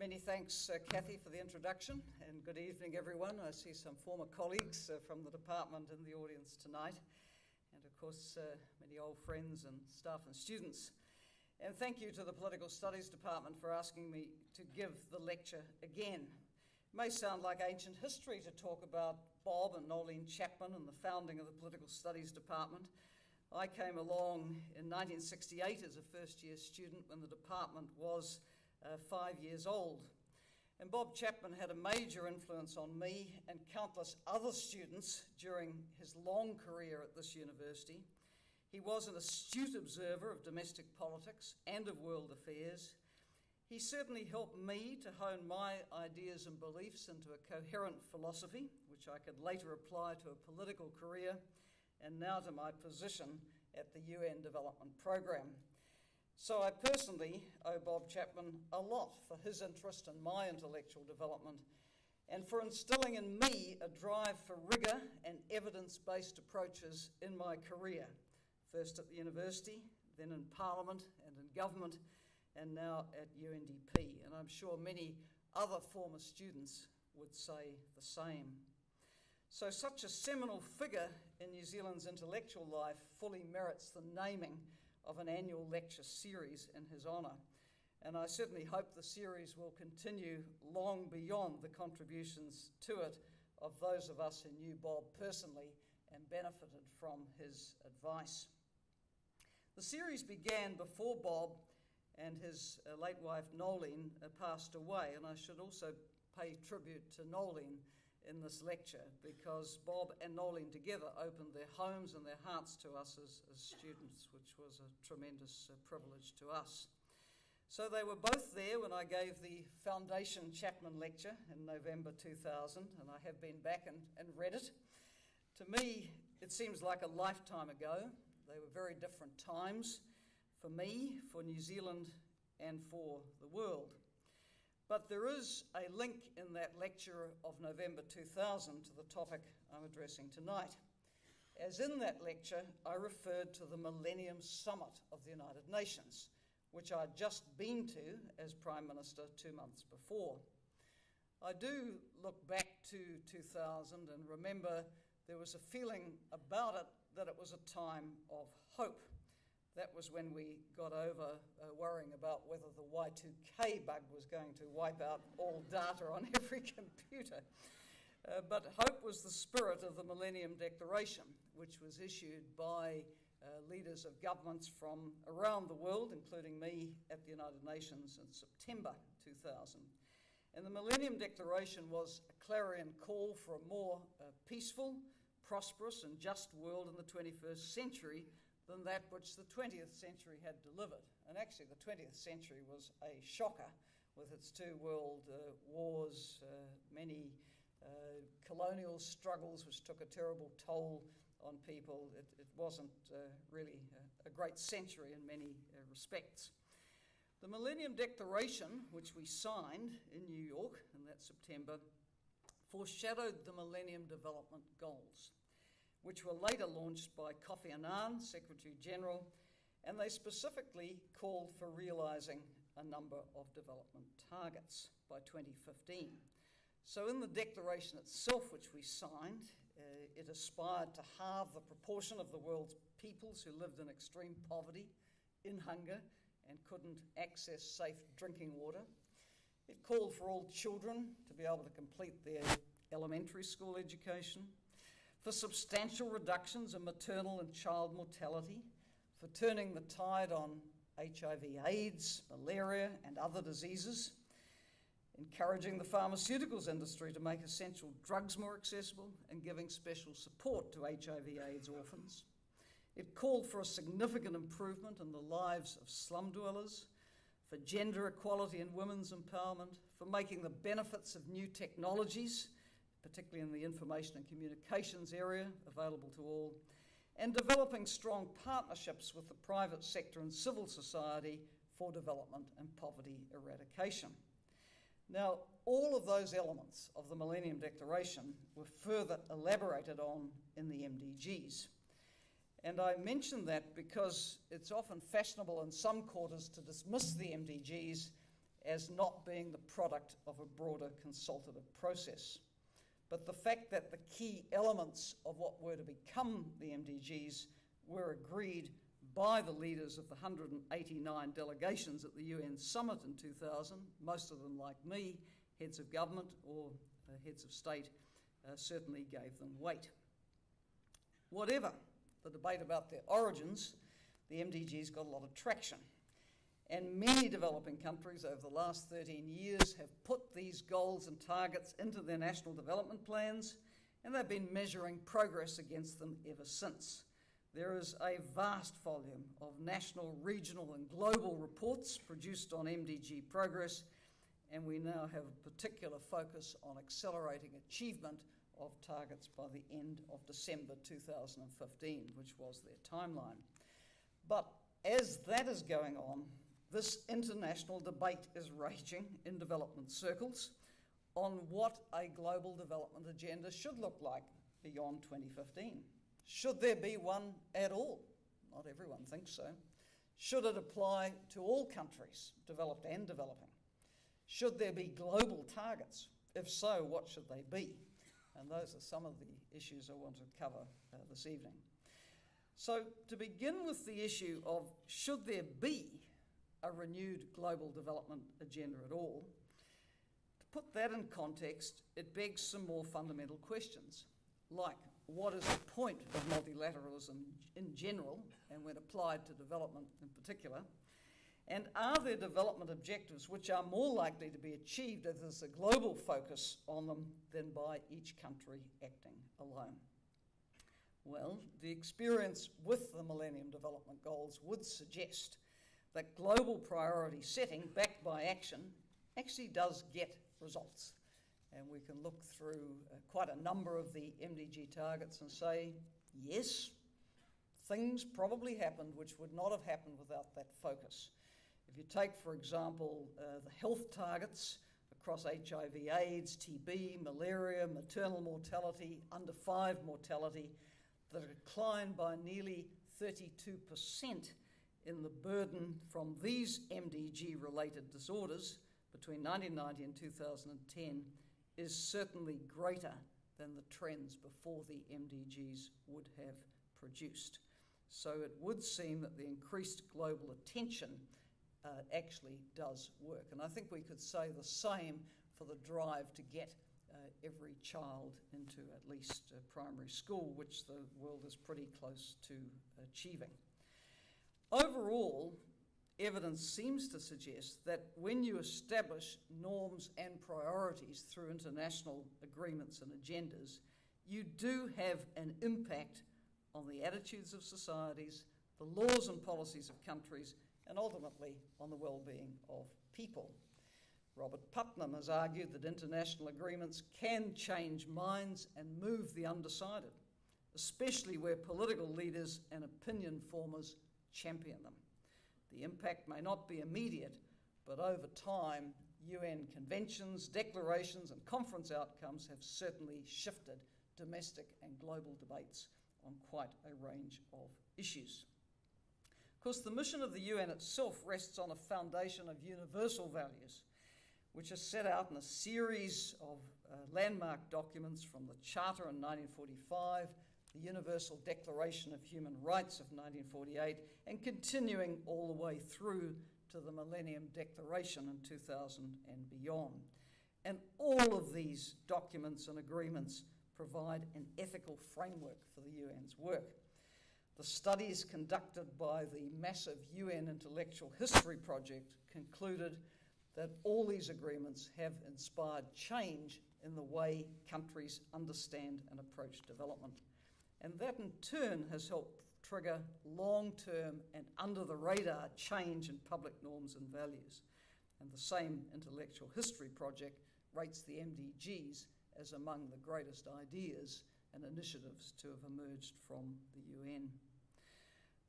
Many thanks, Cathy, for the introduction, and good evening, everyone. I see some former colleagues from the department in the audience tonight, and of course, many old friends and staff and students. And thank you to the Political Studies Department for asking me to give the lecture again. It may sound like ancient history to talk about Bob and Nolene Chapman and the founding of the Political Studies Department. I came along in 1968 as a first-year student when the department was 5 years old. And Bob Chapman had a major influence on me and countless other students during his long career at this university. He was an astute observer of domestic politics and of world affairs. He certainly helped me to hone my ideas and beliefs into a coherent philosophy, which I could later apply to a political career, and now to my position at the UN Development Programme. So I personally owe Bob Chapman a lot for his interest in my intellectual development and for instilling in me a drive for rigour and evidence-based approaches in my career, first at the university, then in Parliament and in government, and now at UNDP. And I'm sure many other former students would say the same. So such a seminal figure in New Zealand's intellectual life fully merits the naming of an annual lecture series in his honour. And I certainly hope the series will continue long beyond the contributions to it of those of us who knew Bob personally and benefited from his advice. The series began before Bob and his late wife Nolene passed away, and I should also pay tribute to Nolene in this lecture because Bob and Nolene together opened their homes and their hearts to us as students, which was a tremendous privilege to us. So they were both there when I gave the Foundation Chapman Lecture in November 2000, and I have been back and read it. To me, it seems like a lifetime ago. They were very different times for me, for New Zealand, and for the world. But there is a link in that lecture of November 2000 to the topic I'm addressing tonight. As in that lecture, I referred to the Millennium Summit of the United Nations, which I'd just been to as Prime Minister 2 months before. I do look back to 2000 and remember there was a feeling about it that it was a time of hope. That was when we got over worrying about whether the Y2K bug was going to wipe out all data on every computer. But hope was the spirit of the Millennium Declaration, which was issued by leaders of governments from around the world, including me at the United Nations in September 2000. And the Millennium Declaration was a clarion call for a more peaceful, prosperous and just world in the 21st century than that which the 20th century had delivered. And actually the 20th century was a shocker with its two world wars, many colonial struggles which took a terrible toll on people. It wasn't really a great century in many respects. The Millennium Declaration, which we signed in New York in that September, foreshadowed the Millennium Development Goals, which were later launched by Kofi Annan, Secretary General, and they specifically called for realising a number of development targets by 2015. So in the declaration itself, which we signed, it aspired to halve the proportion of the world's peoples who lived in extreme poverty, in hunger, and couldn't access safe drinking water. It called for all children to be able to complete their elementary school education, for substantial reductions in maternal and child mortality, for turning the tide on HIV/AIDS, malaria and other diseases, encouraging the pharmaceuticals industry to make essential drugs more accessible and giving special support to HIV/AIDS orphans. It called for a significant improvement in the lives of slum dwellers, for gender equality and women's empowerment, for making the benefits of new technologies, particularly in the information and communications area, available to all, and developing strong partnerships with the private sector and civil society for development and poverty eradication. Now, all of those elements of the Millennium Declaration were further elaborated on in the MDGs. And I mention that because it's often fashionable in some quarters to dismiss the MDGs as not being the product of a broader consultative process. But the fact that the key elements of what were to become the MDGs were agreed by the leaders of the 189 delegations at the UN summit in 2000, most of them like me, heads of government or heads of state, certainly gave them weight. Whatever the debate about their origins, the MDGs got a lot of traction. And many developing countries over the last 13 years have put these goals and targets into their national development plans, and they've been measuring progress against them ever since. There is a vast volume of national, regional, and global reports produced on MDG progress, and we now have a particular focus on accelerating achievement of targets by the end of December 2015, which was their timeline. But as that is going on, this international debate is raging in development circles on what a global development agenda should look like beyond 2015. Should there be one at all? Not everyone thinks so. Should it apply to all countries, developed and developing? Should there be global targets? If so, what should they be? And those are some of the issues I want to cover this evening. So to begin with the issue of should there be a renewed global development agenda at all, to put that in context, it begs some more fundamental questions, like what is the point of multilateralism in general and when applied to development in particular, and are there development objectives which are more likely to be achieved if there's a global focus on them than by each country acting alone? Well, the experience with the Millennium Development Goals would suggest that global priority setting backed by action actually does get results. And we can look through quite a number of the MDG targets and say, yes, things probably happened which would not have happened without that focus. If you take, for example, the health targets across HIV, AIDS, TB, malaria, maternal mortality, under 5 mortality, the decline by nearly 32% in the burden from these MDG-related disorders between 1990 and 2010 is certainly greater than the trends before the MDGs would have produced. So it would seem that the increased global attention actually does work. And I think we could say the same for the drive to get every child into at least primary school, which the world is pretty close to achieving. Overall, evidence seems to suggest that when you establish norms and priorities through international agreements and agendas, you do have an impact on the attitudes of societies, the laws and policies of countries, and ultimately on the well-being of people. Robert Putnam has argued that international agreements can change minds and move the undecided, especially where political leaders and opinion formers champion them. The impact may not be immediate, but over time, UN conventions, declarations, and conference outcomes have certainly shifted domestic and global debates on quite a range of issues. Of course, the mission of the UN itself rests on a foundation of universal values, which are set out in a series of landmark documents from the Charter in 1945, the Universal Declaration of Human Rights of 1948, and continuing all the way through to the Millennium Declaration in 2000 and beyond. And all of these documents and agreements provide an ethical framework for the UN's work. The studies conducted by the massive UN Intellectual History Project concluded that all these agreements have inspired change in the way countries understand and approach development. And that in turn has helped trigger long-term and under-the-radar change in public norms and values. And the same Intellectual History Project rates the MDGs as among the greatest ideas and initiatives to have emerged from the UN.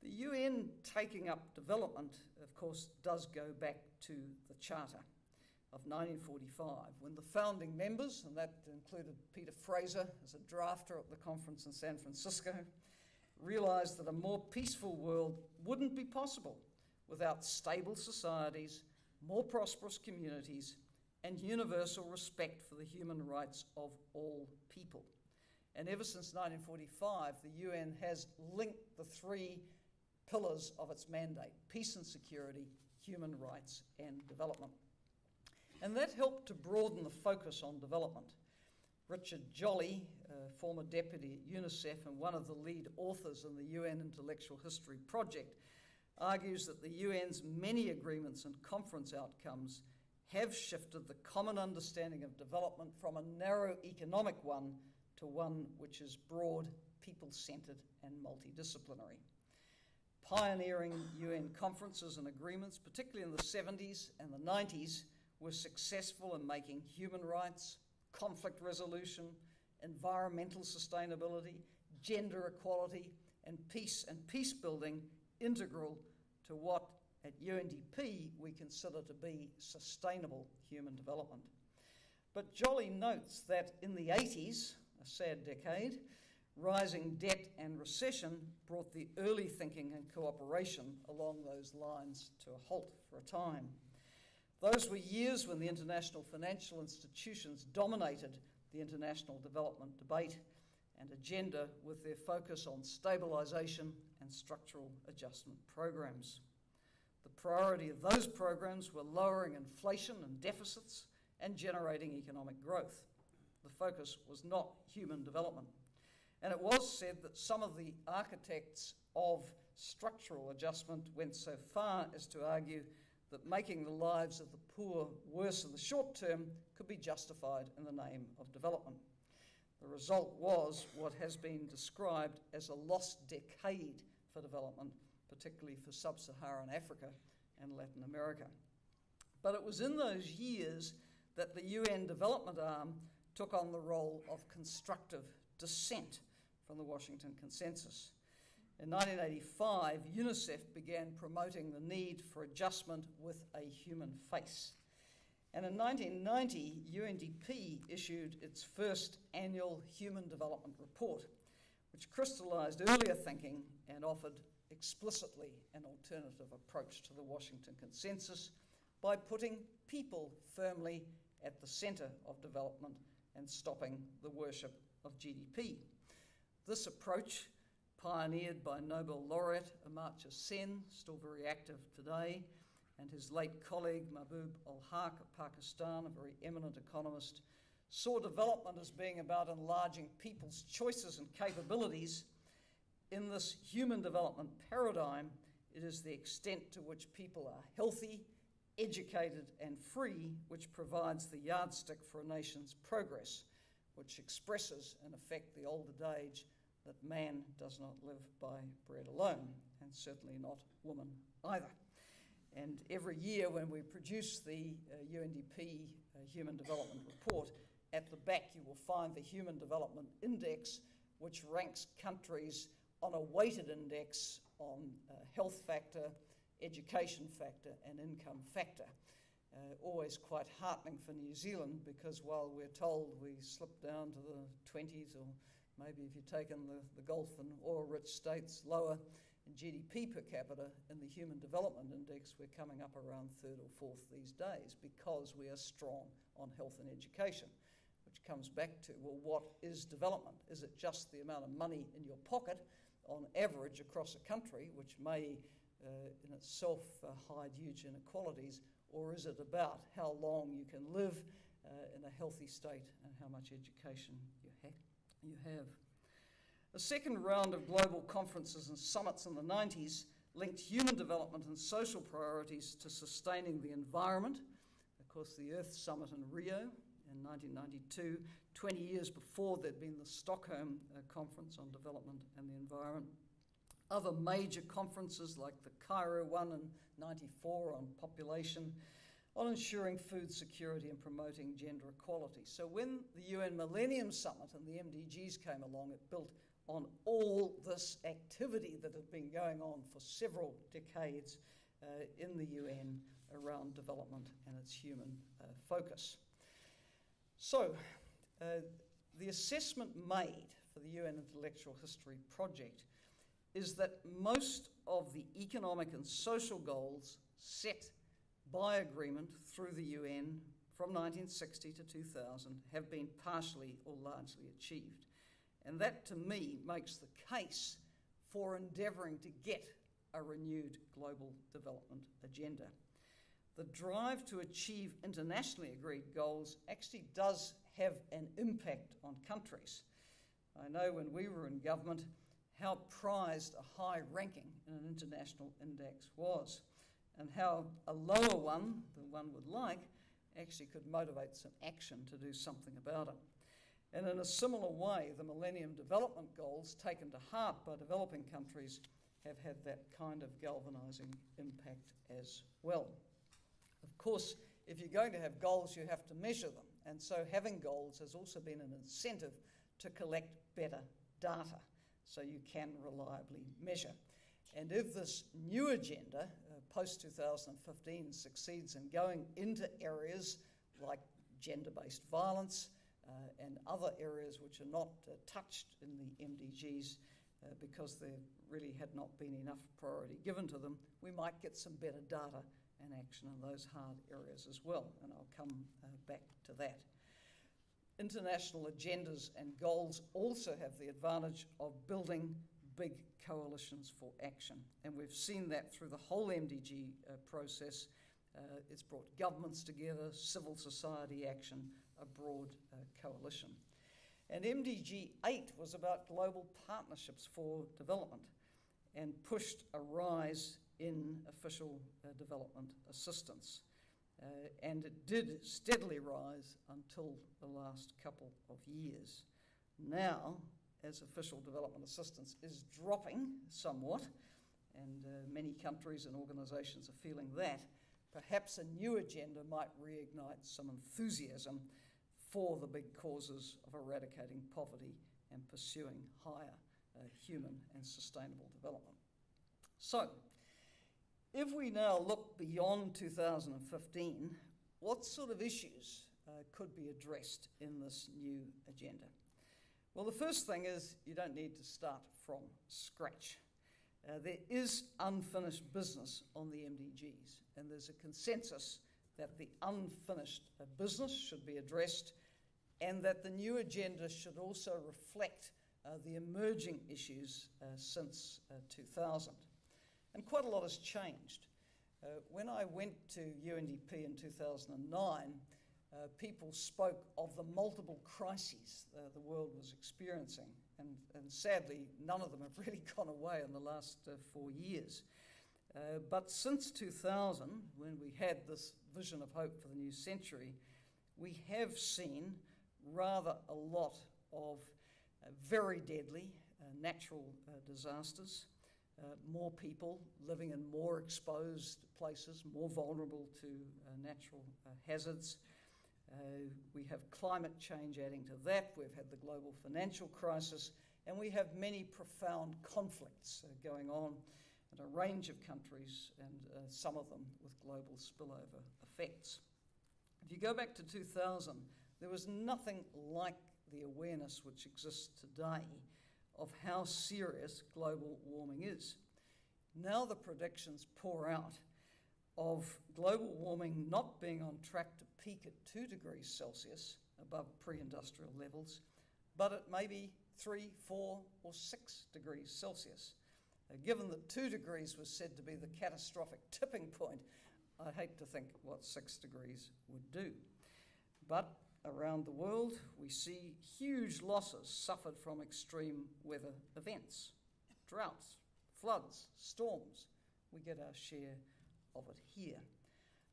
The UN taking up development, of course, does go back to the Charter of 1945, when the founding members, and that included Peter Fraser as a drafter at the conference in San Francisco, realised that a more peaceful world wouldn't be possible without stable societies, more prosperous communities, and universal respect for the human rights of all people. And ever since 1945, the UN has linked the three pillars of its mandate: peace and security, human rights, and development. And that helped to broaden the focus on development. Richard Jolly, former deputy at UNICEF and one of the lead authors in the UN Intellectual History Project, argues that the UN's many agreements and conference outcomes have shifted the common understanding of development from a narrow economic one to one which is broad, people-centred and multidisciplinary. Pioneering UN conferences and agreements, particularly in the 70s and the 90s, were successful in making human rights, conflict resolution, environmental sustainability, gender equality, and peace building integral to what at UNDP we consider to be sustainable human development. But Jolly notes that in the 80s, a sad decade, rising debt and recession brought the early thinking and cooperation along those lines to a halt for a time. Those were years when the international financial institutions dominated the international development debate and agenda with their focus on stabilisation and structural adjustment programs. The priority of those programs were lowering inflation and deficits and generating economic growth. The focus was not human development. And it was said that some of the architects of structural adjustment went so far as to argue that making the lives of the poor worse in the short term could be justified in the name of development. The result was what has been described as a lost decade for development, particularly for sub-Saharan Africa and Latin America. But it was in those years that the UN development arm took on the role of constructive dissent from the Washington Consensus. In 1985, UNICEF began promoting the need for adjustment with a human face. And in 1990, UNDP issued its first annual Human Development Report, which crystallised earlier thinking and offered explicitly an alternative approach to the Washington Consensus by putting people firmly at the centre of development and stopping the worship of GDP. This approach, pioneered by Nobel laureate Amartya Sen, still very active today, and his late colleague Mahbub al-Haq of Pakistan, a very eminent economist, saw development as being about enlarging people's choices and capabilities. In this human development paradigm, it is the extent to which people are healthy, educated, and free, which provides the yardstick for a nation's progress, which expresses, in effect, the old adage that man does not live by bread alone, and certainly not woman either. And every year when we produce the UNDP Human Development Report, at the back you will find the Human Development Index, which ranks countries on a weighted index on health factor, education factor, and income factor. Always quite heartening for New Zealand, because while we're told we slip down to the 20s, or maybe if you've taken the Gulf and oil-rich states lower in GDP per capita, in the Human Development Index, we're coming up around third or fourth these days because we are strong on health and education, which comes back to, well, what is development? Is it just the amount of money in your pocket on average across a country, which may in itself hide huge inequalities, or is it about how long you can live in a healthy state and how much education you have. A second round of global conferences and summits in the 90s linked human development and social priorities to sustaining the environment. Of course, the Earth Summit in Rio in 1992, 20 years before there'd been the Stockholm Conference on Development and the Environment. Other major conferences like the Cairo one in 94 on population, on ensuring food security and promoting gender equality. So when the UN Millennium Summit and the MDGs came along, it built on all this activity that had been going on for several decades in the UN around development and its human focus. So the assessment made for the UN Intellectual History Project is that most of the economic and social goals set by agreement through the UN from 1960 to 2000 have been partially or largely achieved. And that, to me, makes the case for endeavouring to get a renewed global development agenda. The drive to achieve internationally agreed goals actually does have an impact on countries. I know when we were in government how prized a high ranking in an international index was, and how a lower one than one would like actually could motivate some action to do something about it. And in a similar way, the Millennium Development Goals, taken to heart by developing countries, have had that kind of galvanising impact as well. Of course, if you're going to have goals, you have to measure them. And so having goals has also been an incentive to collect better data so you can reliably measure. And if this new agenda, post-2015, succeeds in going into areas like gender-based violence and other areas which are not touched in the MDGs because there really had not been enough priority given to them, we might get some better data and action in those hard areas as well, and I'll come back to that. International agendas and goals also have the advantage of building big coalitions for action, and we've seen that through the whole MDG process. It's brought governments together, civil society action, a broad coalition. And MDG 8 was about global partnerships for development and pushed a rise in official development assistance. And it did steadily rise until the last couple of years. Now, as official development assistance is dropping somewhat, and many countries and organisations are feeling that, perhaps a new agenda might reignite some enthusiasm for the big causes of eradicating poverty and pursuing higher human and sustainable development. So, if we now look beyond 2015, what sort of issues could be addressed in this new agenda? Well, the first thing is you don't need to start from scratch. There is unfinished business on the MDGs, and there's a consensus that the unfinished business should be addressed and that the new agenda should also reflect the emerging issues since 2000. And quite a lot has changed. When I went to UNDP in 2009, people spoke of the multiple crises the world was experiencing, and sadly none of them have really gone away in the last 4 years. But since 2000, when we had this vision of hope for the new century, we have seen rather a lot of very deadly natural disasters, more people living in more exposed places, more vulnerable to natural hazards. We have climate change adding to that, we've had the global financial crisis, and we have many profound conflicts going on in a range of countries, and some of them with global spillover effects. If you go back to 2000, there was nothing like the awareness which exists today of how serious global warming is. Now the predictions pour out of global warming not being on track to peak at 2 degrees Celsius above pre-industrial levels, but at maybe 3, 4, or 6 degrees Celsius. Given that 2 degrees was said to be the catastrophic tipping point, I hate to think what 6 degrees would do. But around the world, we see huge losses suffered from extreme weather events, droughts, floods, storms. We get our share of it here.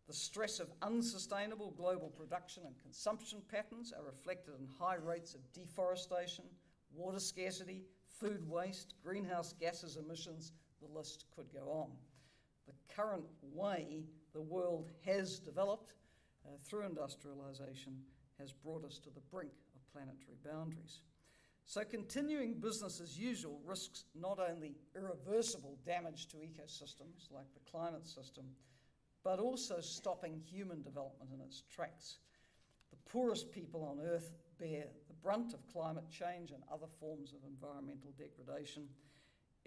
The stress of unsustainable global production and consumption patterns are reflected in high rates of deforestation, water scarcity, food waste, greenhouse gases emissions, the list could go on. The current way the world has developed through industrialisation has brought us to the brink of planetary boundaries. So continuing business as usual risks not only irreversible damage to ecosystems like the climate system, but also stopping human development in its tracks. The poorest people on Earth bear the brunt of climate change and other forms of environmental degradation.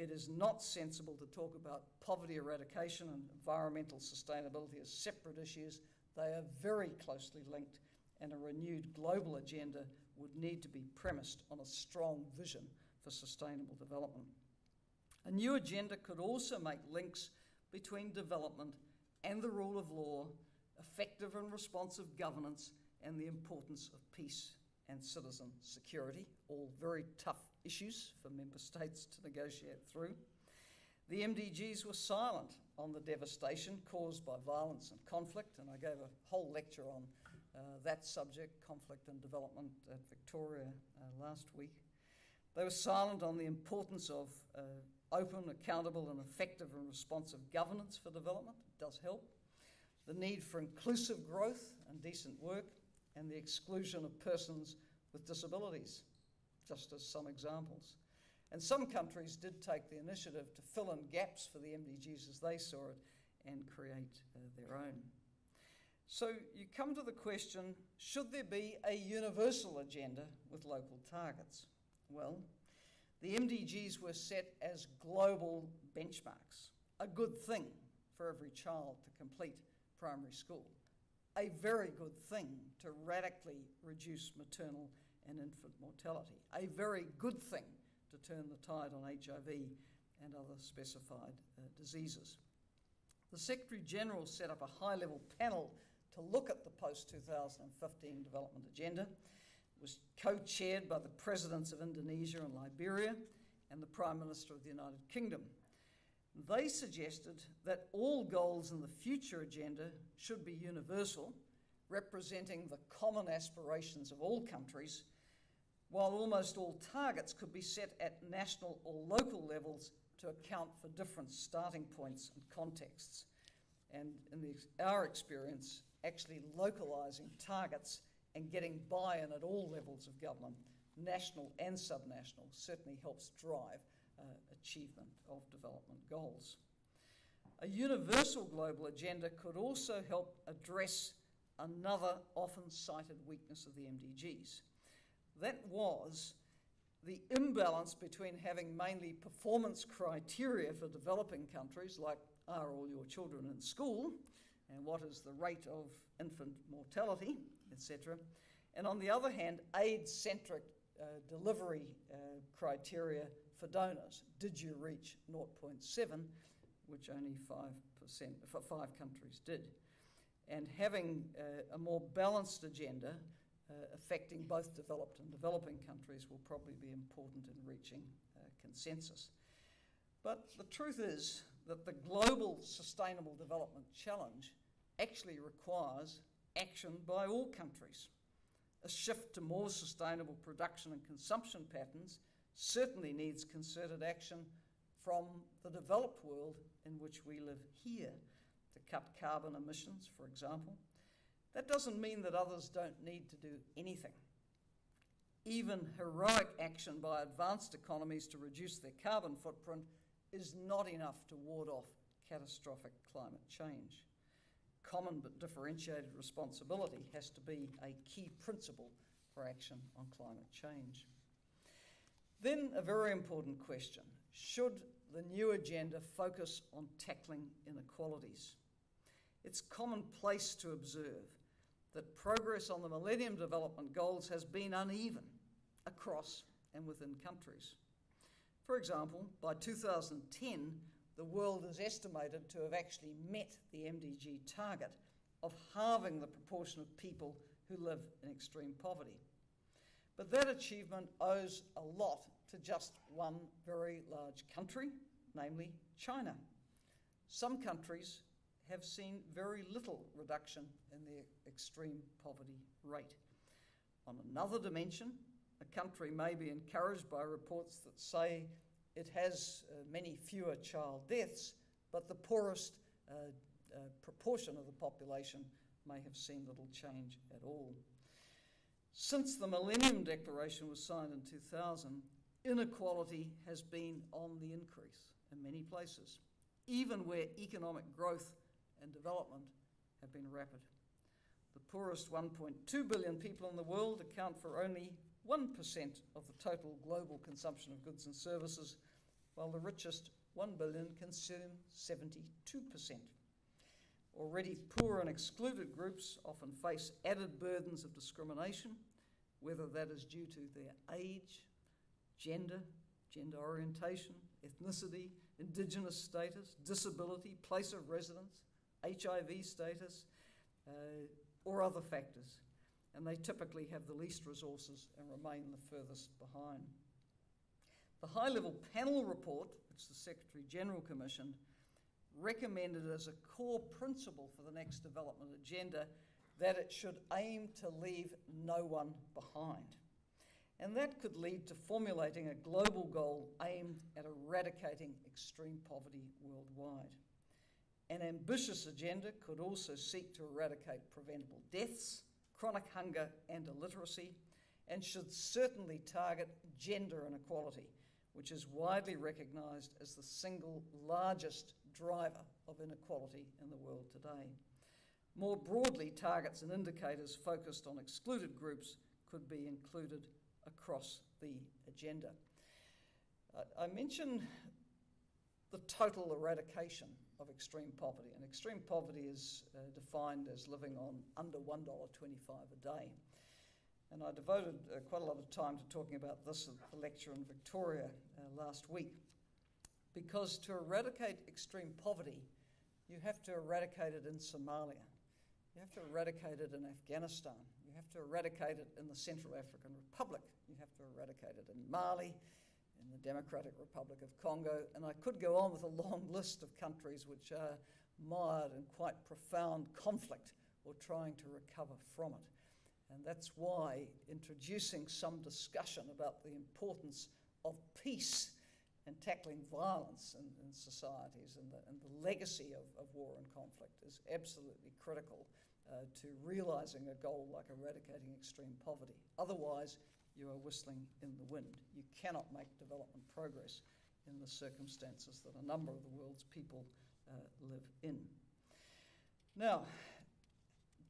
It is not sensible to talk about poverty eradication and environmental sustainability as separate issues. They are very closely linked, and a renewed global agenda would need to be premised on a strong vision for sustainable development. A new agenda could also make links between development and the rule of law, effective and responsive governance, and the importance of peace and citizen security, all very tough issues for member states to negotiate through. The MDGs were silent on the devastation caused by violence and conflict, and I gave a whole lecture on that subject, conflict and development, at Victoria last week. They were silent on the importance of open, accountable and effective and responsive governance for development. It does help. The need for inclusive growth and decent work, and the exclusion of persons with disabilities, just as some examples. And some countries did take the initiative to fill in gaps for the MDGs as they saw it and create their own. So you come to the question, should there be a universal agenda with local targets? Well, the MDGs were set as global benchmarks, a good thing for every child to complete primary school, a very good thing to radically reduce maternal and infant mortality, a very good thing to turn the tide on HIV and other specified diseases. The Secretary-General set up a high-level panel to look at the post-2015 development agenda. It was co-chaired by the Presidents of Indonesia and Liberia and the Prime Minister of the United Kingdom. They suggested that all goals in the future agenda should be universal, representing the common aspirations of all countries, while almost all targets could be set at national or local levels to account for different starting points and contexts. And in our experience, actually localising targets and getting buy-in at all levels of government, national and subnational, certainly helps drive achievement of development goals. A universal global agenda could also help address another often cited weakness of the MDGs. That was the imbalance between having mainly performance criteria for developing countries, like are all your children in school, and what is the rate of infant mortality, etc. And on the other hand, aid-centric delivery criteria for donors. Did you reach 0.7, which only 5% for 5 countries did? And having a more balanced agenda affecting both developed and developing countries will probably be important in reaching consensus. But the truth is that the global sustainable development challenge actually requires action by all countries. A shift to more sustainable production and consumption patterns certainly needs concerted action from the developed world in which we live here to cut carbon emissions, for example. That doesn't mean that others don't need to do anything. Even heroic action by advanced economies to reduce their carbon footprint is not enough to ward off catastrophic climate change. Common but differentiated responsibility has to be a key principle for action on climate change. Then a very important question. Should the new agenda focus on tackling inequalities? It's commonplace to observe that progress on the Millennium Development Goals has been uneven across and within countries. For example, by 2010, the world is estimated to have actually met the MDG target of halving the proportion of people who live in extreme poverty. But that achievement owes a lot to just one very large country, namely China. Some countries have seen very little reduction in their extreme poverty rate. On another dimension, a country may be encouraged by reports that say it has many fewer child deaths, but the poorest proportion of the population may have seen little change at all. Since the Millennium Declaration was signed in 2000, inequality has been on the increase in many places, even where economic growth and development have been rapid. The poorest 1.2 billion people in the world account for only 1% of the total global consumption of goods and services, while the richest 1 billion consume 72%. Already poor and excluded groups often face added burdens of discrimination, whether that is due to their age, gender, gender orientation, ethnicity, indigenous status, disability, place of residence, HIV status, or other factors. And they typically have the least resources and remain the furthest behind. The high-level panel report, which the Secretary-General commissioned, recommended as a core principle for the next development agenda that it should aim to leave no one behind. And that could lead to formulating a global goal aimed at eradicating extreme poverty worldwide. An ambitious agenda could also seek to eradicate preventable deaths, chronic hunger and illiteracy, and should certainly target gender inequality, which is widely recognised as the single largest driver of inequality in the world today. More broadly, targets and indicators focused on excluded groups could be included across the agenda. I mentioned the total eradication of extreme poverty, and extreme poverty is defined as living on under $1.25 a day. And I devoted quite a lot of time to talking about this at the lecture in Victoria last week. Because to eradicate extreme poverty, you have to eradicate it in Somalia. You have to eradicate it in Afghanistan. You have to eradicate it in the Central African Republic. You have to eradicate it in Mali, in the Democratic Republic of Congo. And I could go on with a long list of countries which are mired in quite profound conflict or trying to recover from it. And that's why introducing some discussion about the importance of peace and tackling violence in societies and the legacy of war and conflict is absolutely critical to realising a goal like eradicating extreme poverty. Otherwise, you are whistling in the wind. You cannot make development progress in the circumstances that a number of the world's people live in. Now,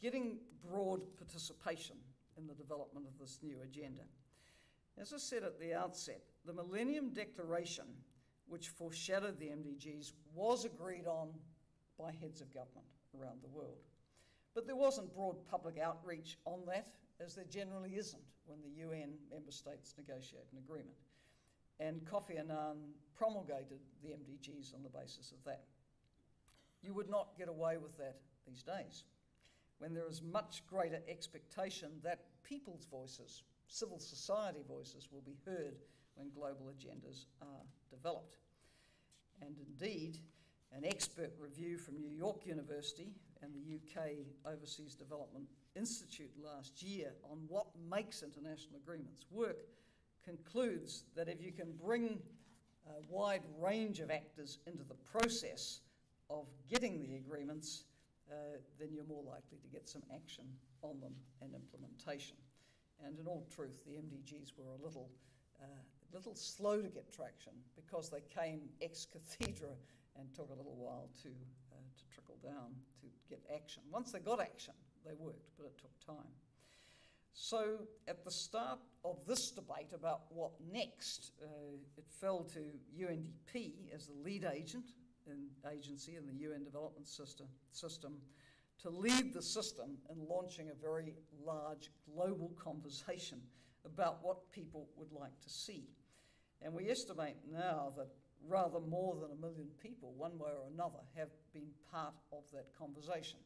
getting broad participation in the development of this new agenda. As I said at the outset, the Millennium Declaration, which foreshadowed the MDGs, was agreed on by heads of government around the world. But there wasn't broad public outreach on that, as there generally isn't when the UN member states negotiate an agreement. And Kofi Annan promulgated the MDGs on the basis of that. You would not get away with that these days, when there is much greater expectation that people's voices, civil society voices, will be heard when global agendas are developed. And indeed, an expert review from New York University and the UK Overseas Development Institute last year on what makes international agreements work concludes that if you can bring a wide range of actors into the process of getting the agreements, then you're more likely to get some action on them and implementation. And in all truth, the MDGs were a little slow to get traction because they came ex cathedra and took a little while to trickle down to get action. Once they got action, they worked, but it took time. So at the start of this debate about what next, it fell to UNDP as the lead agency in the UN development system to lead the system in launching a very large global conversation about what people would like to see. And we estimate now that rather more than 1 million people, one way or another, have been part of that conversation.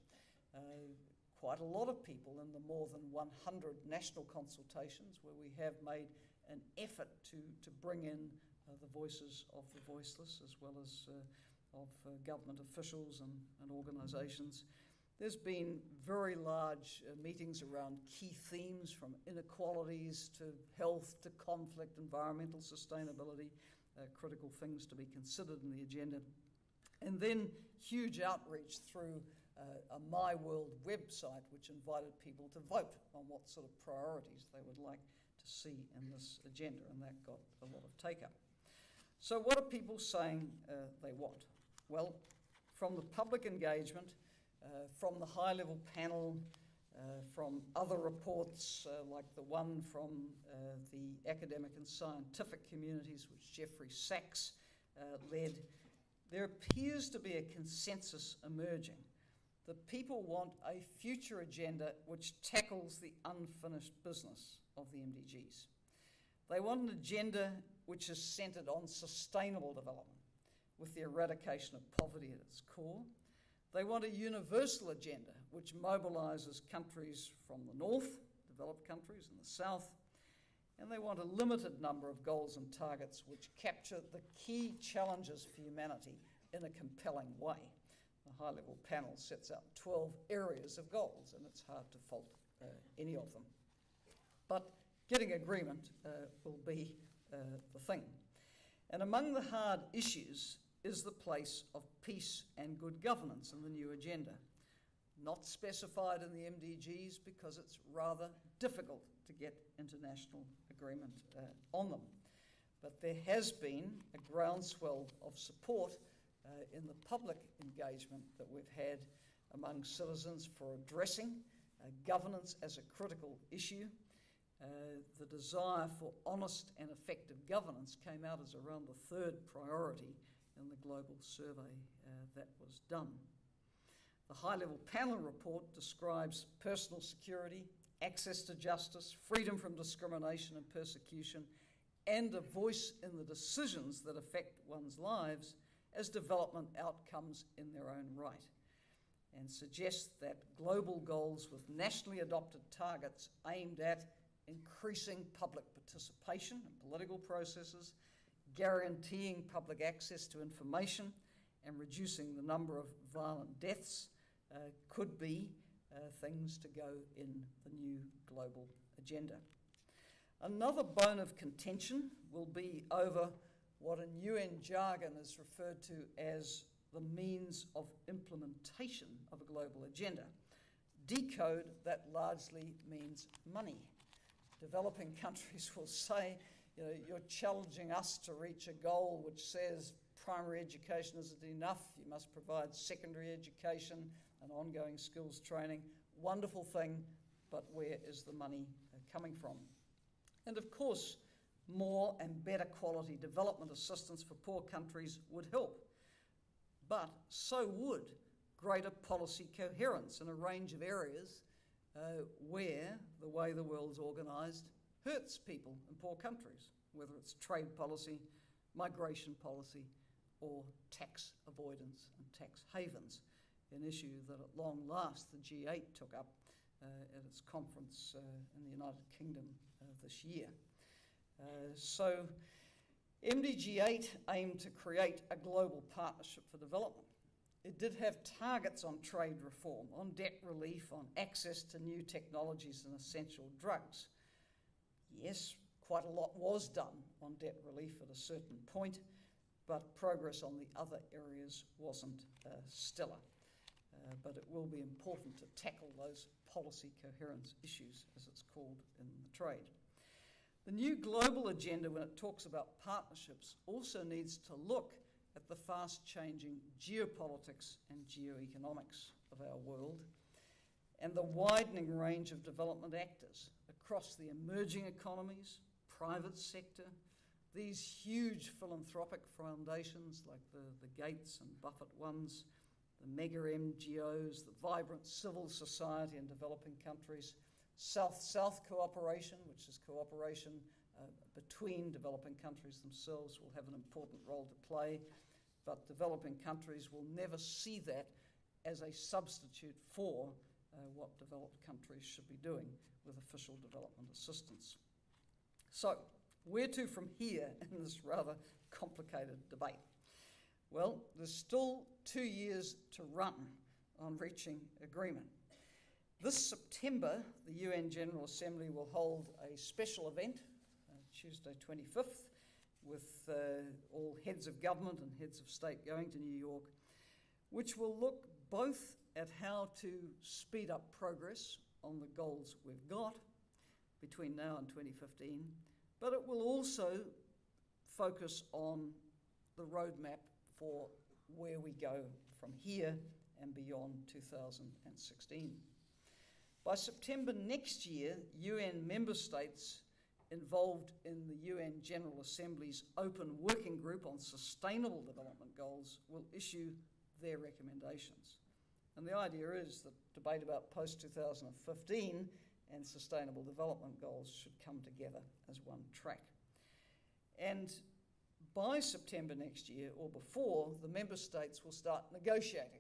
Quite a lot of people in the more than 100 national consultations where we have made an effort to bring in the voices of the voiceless, as well as of government officials and organisations. There's been very large meetings around key themes, from inequalities to health to conflict, environmental sustainability, critical things to be considered in the agenda. And then huge outreach through a My World website, which invited people to vote on what sort of priorities they would like to see in this agenda, and that got a lot of take-up. So what are people saying they want? Well, from the public engagement, from the high-level panel, from other reports like the one from the academic and scientific communities, which Jeffrey Sachs led, there appears to be a consensus emerging that people want a future agenda which tackles the unfinished business of the MDGs. They want an agenda which is centred on sustainable development, with the eradication of poverty at its core. They want a universal agenda which mobilises countries from the north, developed countries in the south, and they want a limited number of goals and targets which capture the key challenges for humanity in a compelling way. The high-level panel sets out 12 areas of goals, and it's hard to fault any of them. But getting agreement will be the thing. And among the hard issues is the place of peace and good governance in the new agenda, not specified in the MDGs because it's rather difficult to get international agreement on them. But there has been a groundswell of support in the public engagement that we've had among citizens for addressing governance as a critical issue. The desire for honest and effective governance came out as around the third priority in the global survey that was done. The high-level panel report describes personal security, access to justice, freedom from discrimination and persecution, and a voice in the decisions that affect one's lives as development outcomes in their own right, and suggests that global goals with nationally adopted targets aimed at increasing public participation in political processes, guaranteeing public access to information, and reducing the number of violent deaths could be things to go in the new global agenda. Another bone of contention will be over what in UN jargon is referred to as the means of implementation of a global agenda. Decode, that largely means money. Developing countries will say, you know, you're challenging us to reach a goal which says primary education isn't enough, you must provide secondary education and ongoing skills training. Wonderful thing, but where is the money coming from? And of course, more and better quality development assistance for poor countries would help, but so would greater policy coherence in a range of areas where the way the world's organised hurts people in poor countries, whether it's trade policy, migration policy, or tax avoidance and tax havens, an issue that at long last the G8 took up at its conference in the United Kingdom this year. So MDG 8 aimed to create a global partnership for development. It did have targets on trade reform, on debt relief, on access to new technologies and essential drugs. Yes, quite a lot was done on debt relief at a certain point, but progress on the other areas wasn't stellar. But it will be important to tackle those policy coherence issues, as it's called in the trade. The new global agenda, when it talks about partnerships, also needs to look at the fast-changing geopolitics and geoeconomics of our world, and the widening range of development actors across the emerging economies, private sector, these huge philanthropic foundations like the Gates and Buffett ones, the mega NGOs, the vibrant civil society in developing countries, South-South cooperation, which is cooperation between developing countries themselves, will have an important role to play, but developing countries will never see that as a substitute for what developed countries should be doing with official development assistance. So, where to from here in this rather complicated debate? Well, there's still 2 years to run on reaching agreement. This September, the UN General Assembly will hold a special event, Tuesday 25th, with all heads of government and heads of state going to New York, which will look both at how to speed up progress on the goals we've got between now and 2015, but it will also focus on the roadmap for where we go from here and beyond 2016. By September next year, UN member states involved in the UN General Assembly's Open Working Group on Sustainable Development Goals will issue their recommendations. And the idea is that debate about post-2015 and sustainable development goals should come together as one track. And by September next year, or before, the member states will start negotiating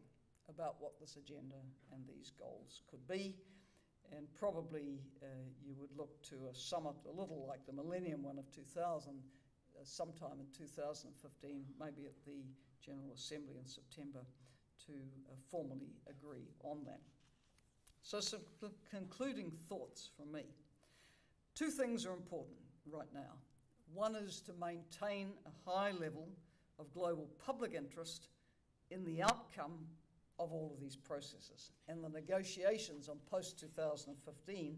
about what this agenda and these goals could be. And probably you would look to a summit, a little like the Millennium one of 2000, sometime in 2015, maybe at the General Assembly in September, to formally agree on that. So some concluding thoughts from me. Two things are important right now. One is to maintain a high level of global public interest in the outcome of all of these processes and the negotiations on post-2015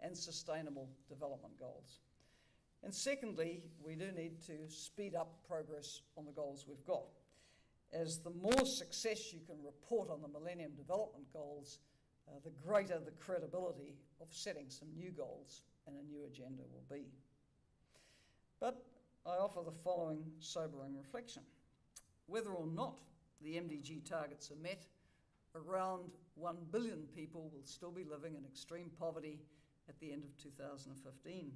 and sustainable development goals. And secondly, we do need to speed up progress on the goals we've got, as the more success you can report on the Millennium Development Goals, the greater the credibility of setting some new goals and a new agenda will be. But I offer the following sobering reflection. Whether or not the MDG targets are met, around 1 billion people will still be living in extreme poverty at the end of 2015.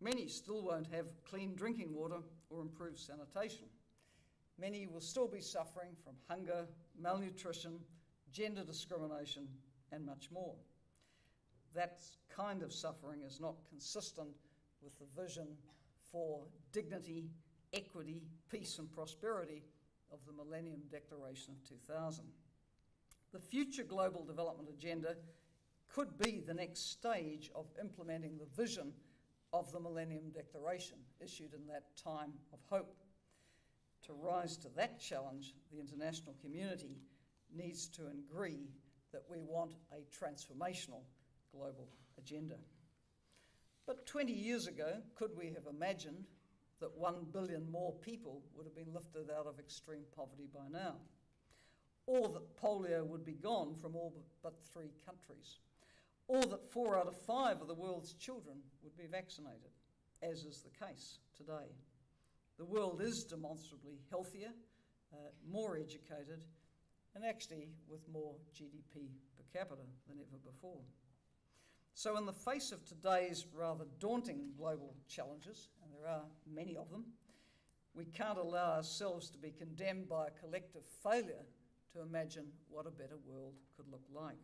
Many still won't have clean drinking water or improved sanitation. Many will still be suffering from hunger, malnutrition, gender discrimination, and much more. That kind of suffering is not consistent with the vision for dignity, equity, peace and prosperity of the Millennium Declaration of 2000. The future global development agenda could be the next stage of implementing the vision of the Millennium Declaration, issued in that time of hope. To rise to that challenge, the international community needs to agree that we want a transformational global agenda. But 20 years ago, could we have imagined that 1 billion more people would have been lifted out of extreme poverty by now? Or that polio would be gone from all but 3 countries? Or that 4 out of 5 of the world's children would be vaccinated, as is the case today? The world is demonstrably healthier, more educated, and actually with more GDP per capita than ever before. So in the face of today's rather daunting global challenges, and there are many of them, we can't allow ourselves to be condemned by a collective failure to imagine what a better world could look like.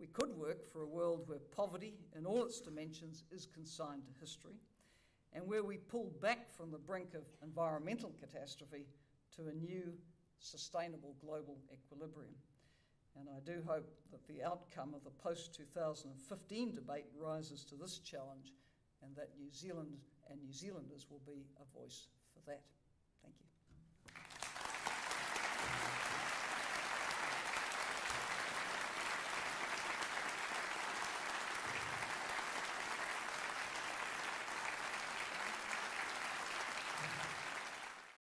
We could work for a world where poverty in all its dimensions is consigned to history, and where we pull back from the brink of environmental catastrophe to a new sustainable global equilibrium. And I do hope that the outcome of the post-2015 debate rises to this challenge, and that New Zealand and New Zealanders will be a voice for that. Thank you.